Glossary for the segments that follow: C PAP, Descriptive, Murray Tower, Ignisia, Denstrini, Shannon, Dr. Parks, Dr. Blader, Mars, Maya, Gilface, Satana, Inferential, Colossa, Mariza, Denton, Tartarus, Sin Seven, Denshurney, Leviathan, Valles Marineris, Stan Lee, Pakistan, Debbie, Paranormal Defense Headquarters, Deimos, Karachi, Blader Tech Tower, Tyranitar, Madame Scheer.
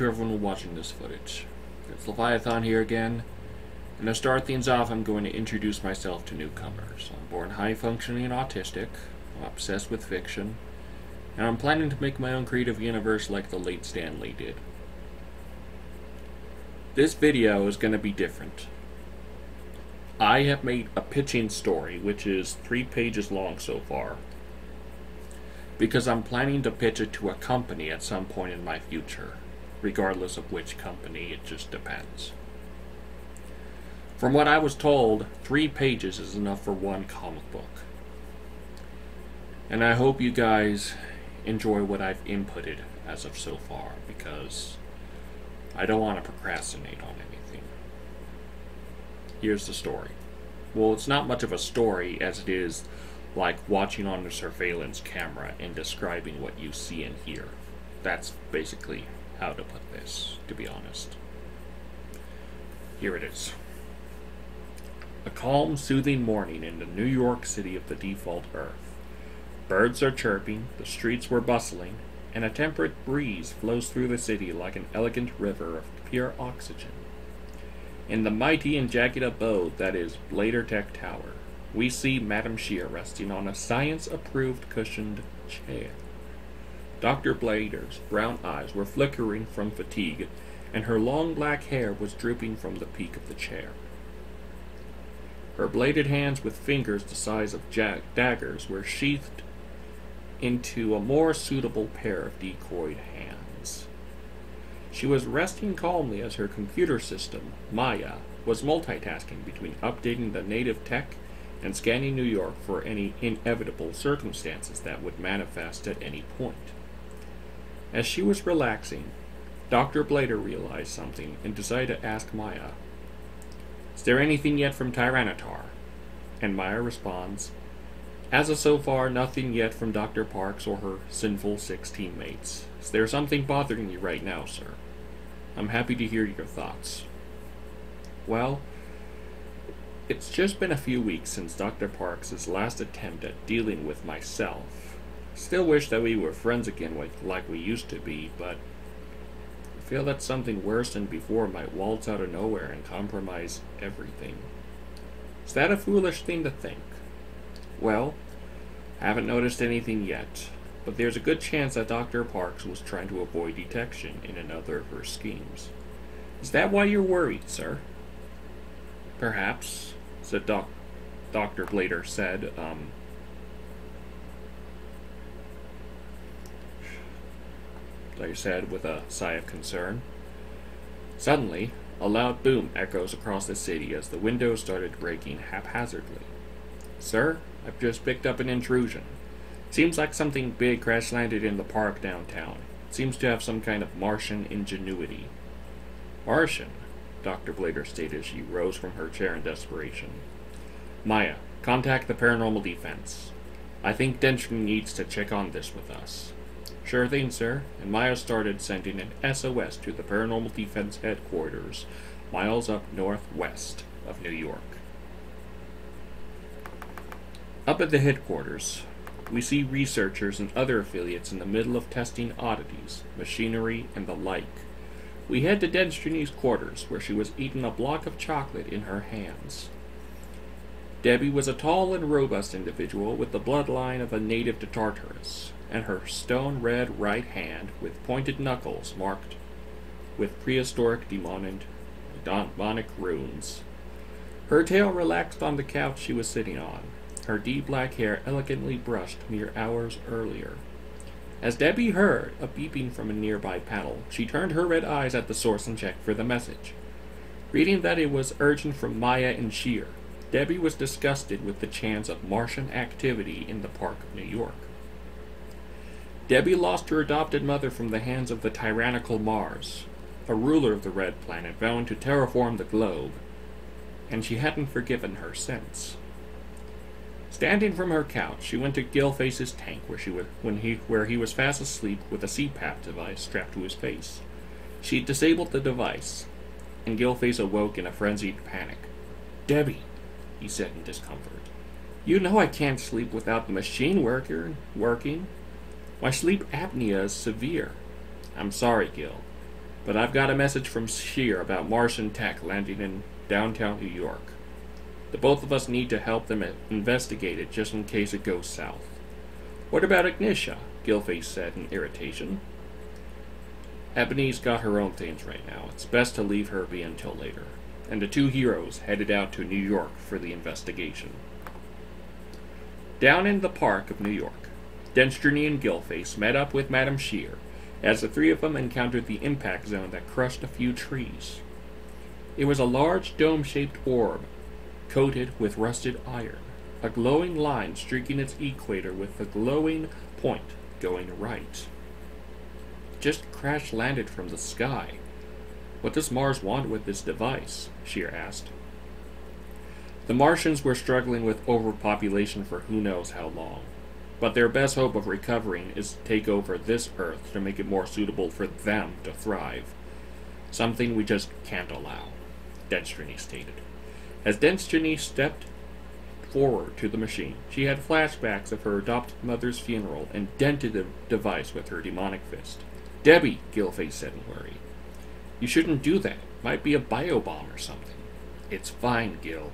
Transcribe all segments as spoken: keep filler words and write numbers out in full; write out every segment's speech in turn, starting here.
to everyone watching this footage. It's Leviathan here again, and to start things off, I'm going to introduce myself to newcomers. I'm born high-functioning and autistic, I'm obsessed with fiction, and I'm planning to make my own creative universe like the late Stan Lee did. This video is going to be different. I have made a pitching story, which is three pages long so far, because I'm planning to pitch it to a company at some point in my future, regardless of which company, it just depends. From what I was told, three pages is enough for one comic book. And I hope you guys enjoy what I've inputted as of so far, because I don't want to procrastinate on anything. Here's the story. Well, it's not much of a story as it is like watching on a surveillance camera and describing what you see and hear. That's basically how to put this, to be honest. Here it is. A calm, soothing morning in the New York City of the default Earth. Birds are chirping, the streets were bustling, and a temperate breeze flows through the city like an elegant river of pure oxygen. In the mighty and jagged abode that is Blader Tech Tower, we see Madame Scheer resting on a science-approved cushioned chair. Doctor Blader's brown eyes were flickering from fatigue, and her long black hair was drooping from the peak of the chair. Her bladed hands with fingers the size of jagged daggers were sheathed into a more suitable pair of decoyed hands. She was resting calmly as her computer system, Maya, was multitasking between updating the native tech and scanning New York for any inevitable circumstances that would manifest at any point. As she was relaxing, Doctor Blader realized something and decided to ask Maya, "Is there anything yet from Tyranitar?" And Maya responds, "As of so far, nothing yet from Doctor Parks or her sinful six teammates. Is there something bothering you right now, sir? I'm happy to hear your thoughts." Well, it's just been a few weeks since Doctor Parks' last attempt at dealing with myself. Still wish that we were friends again with, like we used to be, but I feel that something worse than before might waltz out of nowhere and compromise everything. Is that a foolish thing to think? Well, I haven't noticed anything yet, but there's a good chance that Doctor Parks was trying to avoid detection in another of her schemes. Is that why you're worried, sir? Perhaps. Said doc Doctor Blader said, um, Blader said with a sigh of concern. Suddenly, a loud boom echoes across the city as the windows started breaking haphazardly. "Sir, I've just picked up an intrusion. Seems like something big crash-landed in the park downtown. It seems to have some kind of Martian ingenuity." "Martian?" Doctor Blader stated as she rose from her chair in desperation. "Maya, contact the Paranormal Defense. I think Denton needs to check on this with us." "Sure thing, sir." And Maya started sending an S O S to the Paranormal Defense Headquarters, miles up northwest of New York. Up at the headquarters, we see researchers and other affiliates in the middle of testing oddities, machinery, and the like. We head to Denstrini's quarters, where she was eating a block of chocolate in her hands. Debbie was a tall and robust individual with the bloodline of a native to Tartarus, and her stone-red right hand with pointed knuckles marked with prehistoric demonic runes. Her tail relaxed on the couch she was sitting on, her deep black hair elegantly brushed mere hours earlier. As Debbie heard a beeping from a nearby panel, she turned her red eyes at the source and checked for the message. Reading that it was urgent from Maya and Scheer, Debbie was disgusted with the chance of Martian activity in the park of New York. Debbie lost her adopted mother from the hands of the tyrannical Mars, a ruler of the Red Planet bound to terraform the globe, and she hadn't forgiven her since. Standing from her couch, she went to Gilface's tank where, she would, when he, where he was fast asleep with a C PAP device strapped to his face. She disabled the device, and Gilface awoke in a frenzied panic. "Debbie," he said in discomfort, "you know I can't sleep without the machine worker working. My sleep apnea is severe." "I'm sorry, Gil. But I've got a message from Scheer about Martian tech landing in downtown New York. The both of us need to help them investigate it just in case it goes south. What about Ignisia? Gilface said in irritation. Ebony's got her own things right now. It's best to leave her be until later. And the two heroes headed out to New York for the investigation. Down in the park of New York, Denstrini and Gilface met up with Madame Scheer as the three of them encountered the impact zone that crushed a few trees. It was a large dome-shaped orb coated with rusted iron, a glowing line streaking its equator with the glowing point going right. Just crash-landed from the sky. What does Mars want with this device? Scheer asked. The Martians were struggling with overpopulation for who knows how long, but their best hope of recovering is to take over this Earth to make it more suitable for them to thrive. Something we just can't allow, Denstrini stated. As Denstrini stepped forward to the machine, she had flashbacks of her adopted mother's funeral and dented the device with her demonic fist. Debbie, Gilface said in worry. You shouldn't do that. It might be a biobomb or something. It's fine, Gil,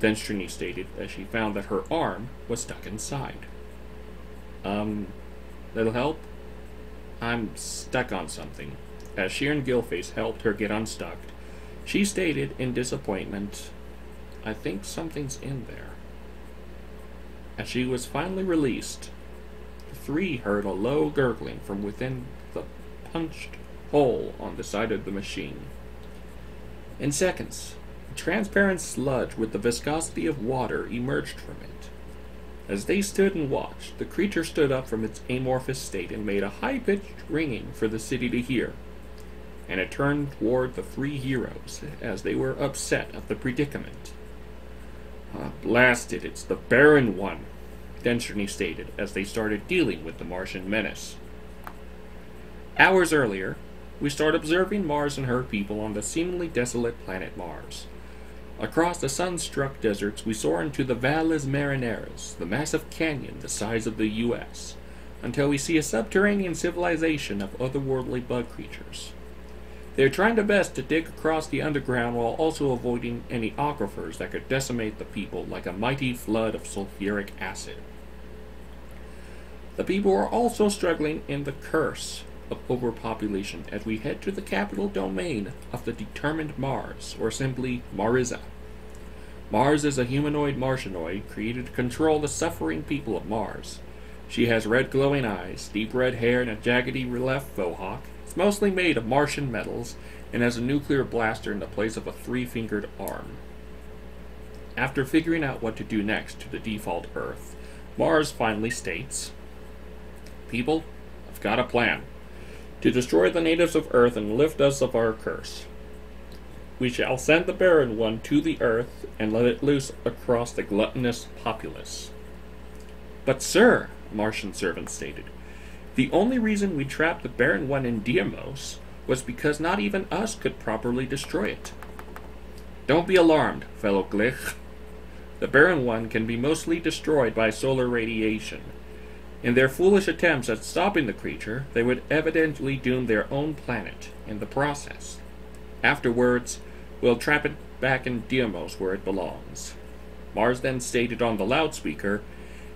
Denstrini stated as she found that her arm was stuck inside. Um, little help? I'm stuck on something. As Scheer and Gilface helped her get unstuck, she stated in disappointment, I think something's in there. As she was finally released, the three heard a low gurgling from within the punched hole on the side of the machine. In seconds, a transparent sludge with the viscosity of water emerged from it. As they stood and watched, the creature stood up from its amorphous state and made a high-pitched ringing for the city to hear, and it turned toward the three heroes as they were upset at the predicament. Ah, blast it, it's the barren one, Denshurney stated as they started dealing with the Martian menace. Hours earlier, we start observing Mars and her people on the seemingly desolate planet Mars. Across the sun-struck deserts, we soar into the Valles Marineris, the massive canyon the size of the U S, until we see a subterranean civilization of otherworldly bug creatures. They are trying their best to dig across the underground while also avoiding any aquifers that could decimate the people like a mighty flood of sulfuric acid. The people are also struggling in the curse of overpopulation as we head to the capital domain of the determined Mars, or simply Mariza. Mars is a humanoid Martianoid created to control the suffering people of Mars. She has red glowing eyes, deep red hair, and a jaggedy left fauxhawk. It's mostly made of Martian metals and has a nuclear blaster in the place of a three-fingered arm. After figuring out what to do next to the default Earth, Mars finally states, people, I've got a plan. To destroy the natives of Earth and lift us of our curse. We shall send the Barren One to the Earth and let it loose across the gluttonous populace. But sir, Martian servant stated, the only reason we trapped the Barren One in Deimos was because not even us could properly destroy it. Don't be alarmed, fellow Glich. The Barren One can be mostly destroyed by solar radiation. In their foolish attempts at stopping the creature, they would evidently doom their own planet in the process. Afterwards, we'll trap it back in Deimos where it belongs. Mars then stated on the loudspeaker,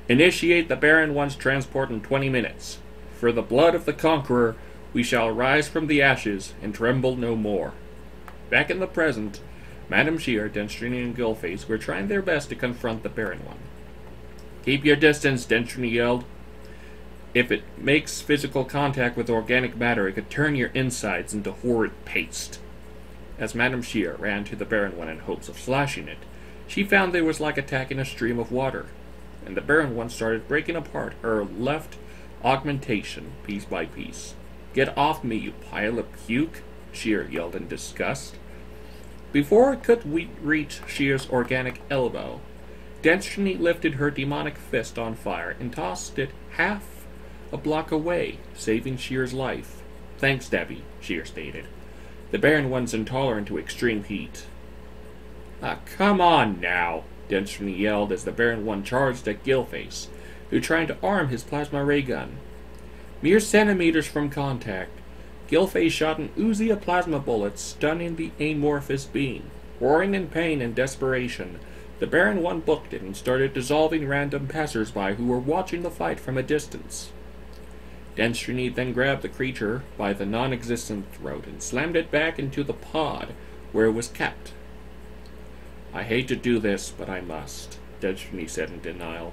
initiate the Barren One's transport in twenty minutes. For the blood of the conqueror, we shall rise from the ashes and tremble no more. Back in the present, Madame Scheer, Denstrini, and Gilface were trying their best to confront the Barren One. Keep your distance, Denstrini yelled. If it makes physical contact with organic matter, it could turn your insides into horrid paste. As Madame Scheer ran to the Barren One in hopes of slashing it, she found it was like attacking a stream of water, and the Barren One started breaking apart her left augmentation, piece by piece. Get off me, you pile of puke, Scheer yelled in disgust. Before it could we reach Scheer's organic elbow, Denstrini lifted her demonic fist on fire and tossed it half a block away, saving Scheer's life. Thanks, Debbie, Scheer stated. The Barren One's intolerant to extreme heat. Ah, come on now, Denstrini yelled as the Barren One charged at Gilface, who tried to arm his plasma ray gun. Mere centimeters from contact, Gilface shot an oozy of plasma bullets, stunning the amorphous being. Roaring in pain and desperation, the Baron one booked it and started dissolving random passersby who were watching the fight from a distance. Denstrini then grabbed the creature by the non-existent throat and slammed it back into the pod where it was kept. "I hate to do this, but I must," Denstrini said in denial.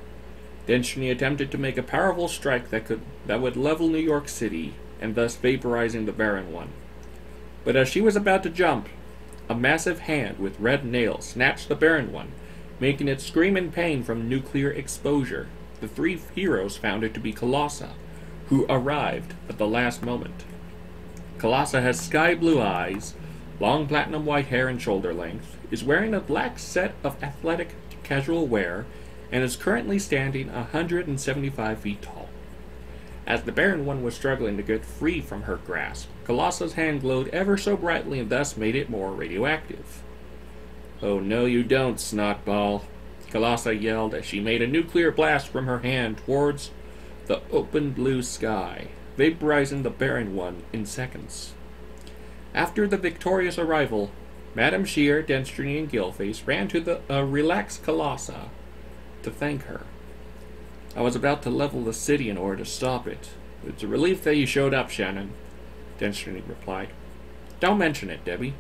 Denstrini attempted to make a powerful strike that could that would level New York City, and thus vaporizing the Baron one. But as she was about to jump, a massive hand with red nails snatched the Baron one, making it scream in pain from nuclear exposure. The three heroes found it to be Colossa, who arrived at the last moment. Colossa has sky blue eyes, long platinum white hair and shoulder length, is wearing a black set of athletic casual wear, and is currently standing one hundred seventy-five feet tall. As the Baron one was struggling to get free from her grasp, Colossa's hand glowed ever so brightly and thus made it more radioactive. "Oh no you don't, snotball," Colossa yelled as she made a nuclear blast from her hand towards the open blue sky, vaporizing the Baron one in seconds. After the victorious arrival, Madame Scheer, Denstrini, and Gilface ran to the uh, relaxed Colossa to thank her. "I was about to level the city in order to stop it. It's a relief that you showed up, Shannon," Denstrini replied. "Don't mention it, Debbie.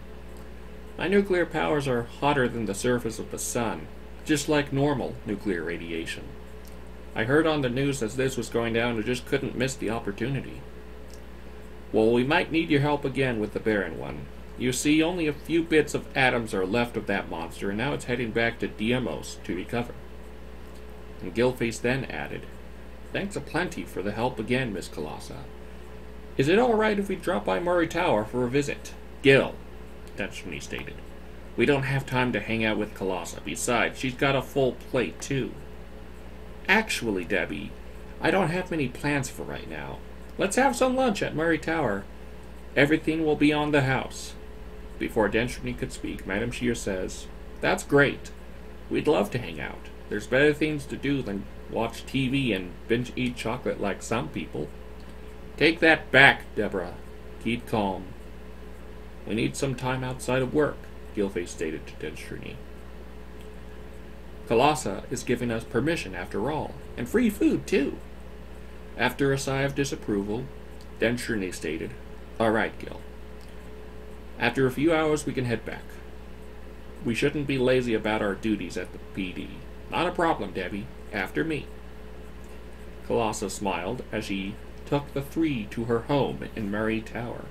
My nuclear powers are hotter than the surface of the sun, just like normal nuclear radiation. I heard on the news as this was going down and just couldn't miss the opportunity." "Well, we might need your help again with the Baron one. You see, only a few bits of atoms are left of that monster, and now it's heading back to Deimos to recover." And Gilface then added, "Thanks aplenty for the help again, Miss Colossa. Is it all right if we drop by Murray Tower for a visit?" "Gil," that's when he stated, "we don't have time to hang out with Colossa. Besides, she's got a full plate, too." "Actually, Debbie, I don't have many plans for right now. Let's have some lunch at Murray Tower. Everything will be on the house." Before Denstrini could speak, Madame Scheer says, "That's great. We'd love to hang out. There's better things to do than watch T V and binge eat chocolate like some people." "Take that back, Deborah. Keep calm. We need some time outside of work," Gilface stated to Denstrini. "Colossa is giving us permission after all, and free food too." After a sigh of disapproval, Denstrini stated, "All right, Gil. After a few hours, we can head back. We shouldn't be lazy about our duties at the P D. "Not a problem, Debbie. After me." Colossa smiled as she took the three to her home in Murray Tower.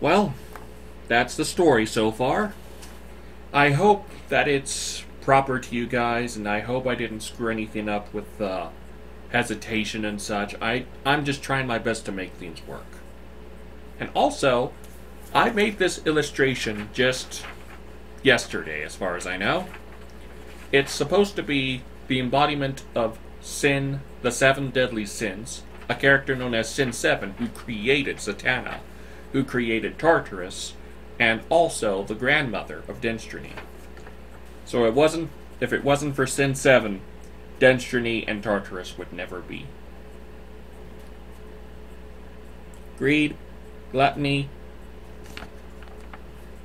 Well, that's the story so far. I hope that it's proper to you guys, and I hope I didn't screw anything up with the uh, hesitation and such. I, I'm just trying my best to make things work. And also, I made this illustration just yesterday, as far as I know. It's supposed to be the embodiment of Sin, the Seven Deadly Sins, a character known as Sin Seven, who created Satana, who created Tartarus, and also the grandmother of Denstrini. So it wasn't, if it wasn't for Sin Seven, Denstrini and Tartarus would never be. Greed, gluttony,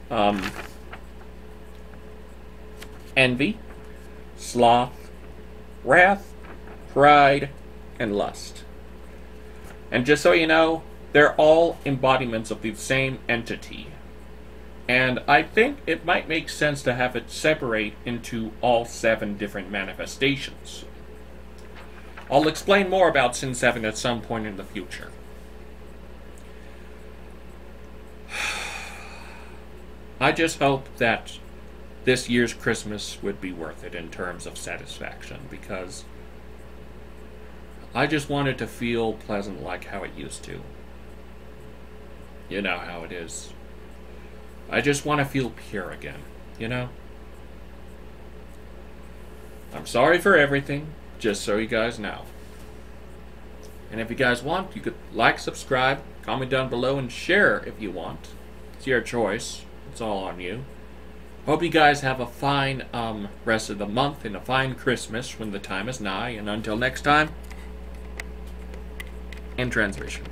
um, envy, sloth, wrath, pride, and lust. And just so you know, they're all embodiments of the same entity. And I think it might make sense to have it separate into all seven different manifestations. I'll explain more about Sin Seven at some point in the future. I just hope that this year's Christmas would be worth it in terms of satisfaction, because I just wanted to feel pleasant like how it used to. You know how it is. I just want to feel pure again, you know? I'm sorry for everything, just so you guys know. And if you guys want, you could like, subscribe, comment down below, and share if you want. It's your choice. It's all on you. Hope you guys have a fine um, rest of the month and a fine Christmas when the time is nigh. And until next time, end transmission.